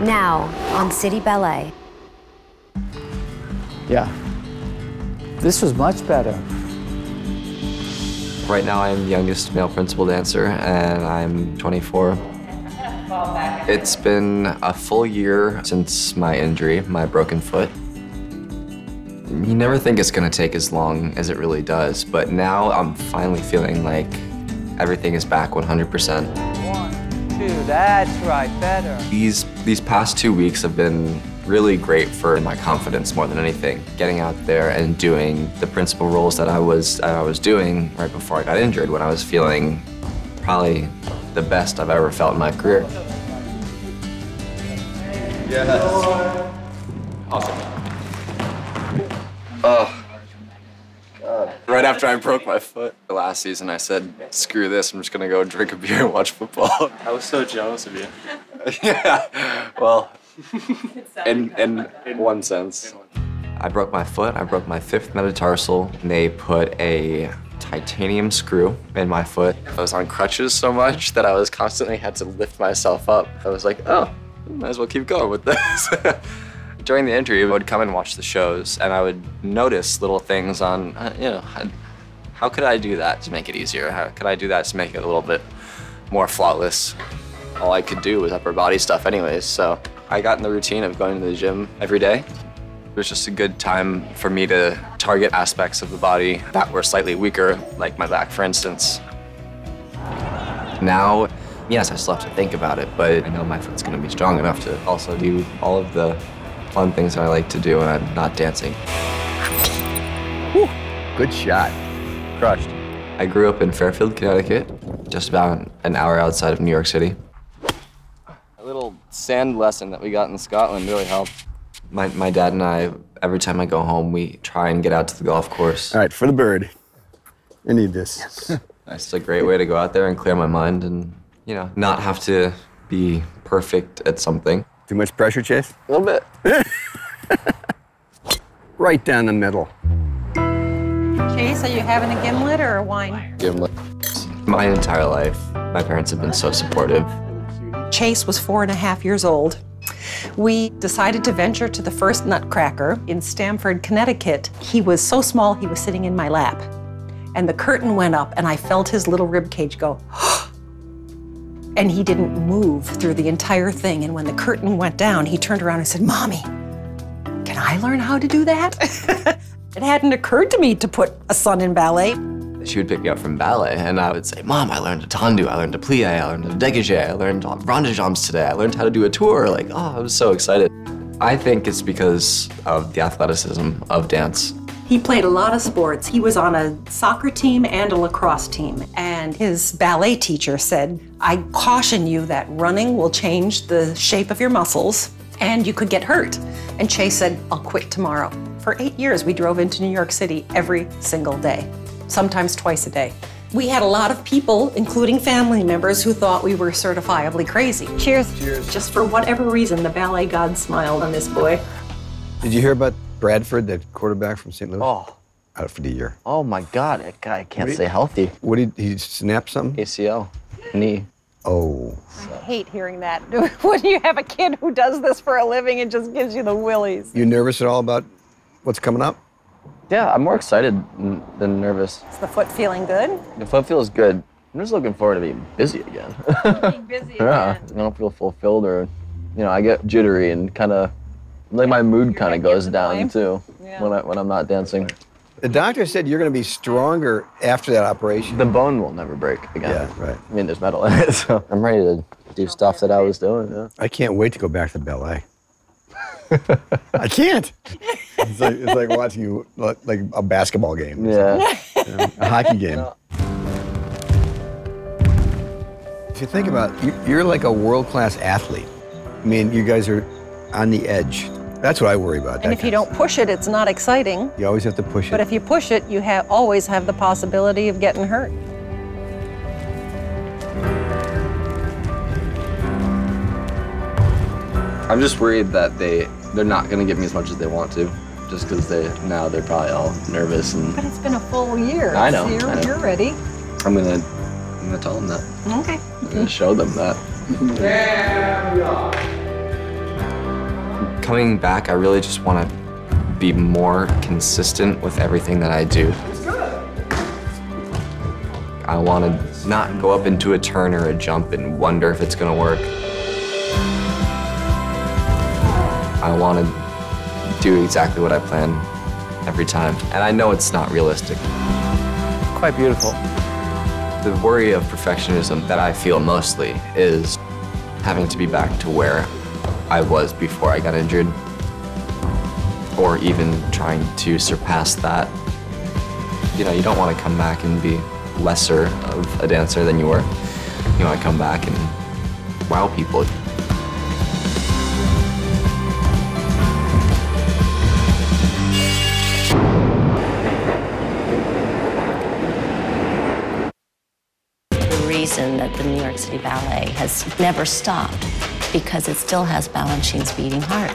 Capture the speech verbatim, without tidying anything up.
Now on City Ballet. Yeah, this was much better. Right now I'm youngest male principal dancer and I'm twenty-four. It's been a full year since my injury, my broken foot. You never think it's gonna take as long as it really does, but now I'm finally feeling like everything is back one hundred percent. One, two, that's right, better. These, these past two weeks have been really great for my confidence more than anything. Getting out there and doing the principal roles that I was, I was doing right before I got injured, when I was feeling probably the best I've ever felt in my career. Yes. Awesome. Oh, God. Right after I broke my foot last season, I said, screw this, I'm just gonna go drink a beer and watch football. I was so jealous of you. Yeah, well, in, in, in one sense. I broke my foot, I broke my fifth metatarsal, and they put a titanium screw in my foot. I was on crutches so much that I was constantly had to lift myself up. I was like, oh, might as well keep going with this. During the injury, I would come and watch the shows, and I would notice little things on, you know, how could I do that to make it easier? How could I do that to make it a little bit more flawless? All I could do was upper body stuff anyways, so I got in the routine of going to the gym every day. It was just a good time for me to target aspects of the body that were slightly weaker, like my back, for instance. Now, yes, I still have to think about it, but I know my foot's gonna be strong enough to also do all of the fun things that I like to do when I'm not dancing. Whew, good shot. Crushed. I grew up in Fairfield, Connecticut, just about an hour outside of New York City. A little sand lesson that we got in Scotland really helped. My, my dad and I, every time I go home, we try and get out to the golf course. All right, for the bird. I need this. Yes. That's a great way to go out there and clear my mind and, you know, not have to be perfect at something. Too much pressure, Chase? A little bit. Right down the middle. Chase, are you having a gimlet or a wine? Gimlet. My entire life, my parents have been so supportive. Chase was four and a half years old. We decided to venture to the first Nutcracker in Stamford, Connecticut. He was so small, he was sitting in my lap. And the curtain went up, and I felt his little rib cage go, and he didn't move through the entire thing. And when the curtain went down, he turned around and said, "Mommy, can I learn how to do that?" It hadn't occurred to me to put a son in ballet. She would pick me up from ballet, and I would say, "Mom, I learned a tendu, I learned a plié, I learned a dégagé, I learned rond de jambes today, I learned how to do a tour." Like, oh, I was so excited. I think it's because of the athleticism of dance. He played a lot of sports. He was on a soccer team and a lacrosse team. And his ballet teacher said, "I caution you that running will change the shape of your muscles and you could get hurt." And Chase said, "I'll quit tomorrow." For eight years, we drove into New York City every single day, sometimes twice a day. We had a lot of people, including family members, who thought we were certifiably crazy. Cheers. Cheers. Just for whatever reason, the ballet god smiled on this boy. Did you hear about Bradford, that quarterback from Saint Louis? Oh. Out for the year. Oh my God, that guy can't stay healthy. What did he, he snap something? A C L, knee. Oh. So. I hate hearing that. When you have a kid who does this for a living, it just gives you the willies. You nervous at all about what's coming up? Yeah, I'm more excited than nervous. Is the foot feeling good? The foot feels good. I'm just looking forward to being busy again. Being busy again. Yeah, I don't feel fulfilled or, you know, I get jittery and kind of, like my mood kind of goes down too when I, when I'm not dancing. The doctor said you're going to be stronger after that operation. The bone will never break again. Yeah, right. I mean, there's metal in it, so I'm ready to do stuff that I was doing. Yeah. I can't wait to go back to ballet. I can't. It's like, it's like watching you like a basketball game. Yeah. You know, a hockey game. No. If you think about it, you're like a world-class athlete. I mean, you guys are on the edge. That's what I worry about. And if you don't push it, it's not exciting. You always have to push it. But if you push it, you have, always have the possibility of getting hurt. I'm just worried that they, they're not going to give me as much as they want to, just because they, now they're probably all nervous. And but it's been a full year. I know. So you're, I know. You're ready. I'm going to I'm gonna tell them that. Okay. I'm going to show them that. There we are. coming back, I really just want to be more consistent with everything that I do. I want to not go up into a turn or a jump and wonder if it's going to work. I want to do exactly what I plan every time, and I know it's not realistic. Quite beautiful. The worry of perfectionism that I feel mostly is having to be back to where I was before I got injured, or even trying to surpass that. You know, you don't want to come back and be lesser of a dancer than you were. You want to come back and wow people. That the New York City Ballet has never stopped because it still has Balanchine's beating heart.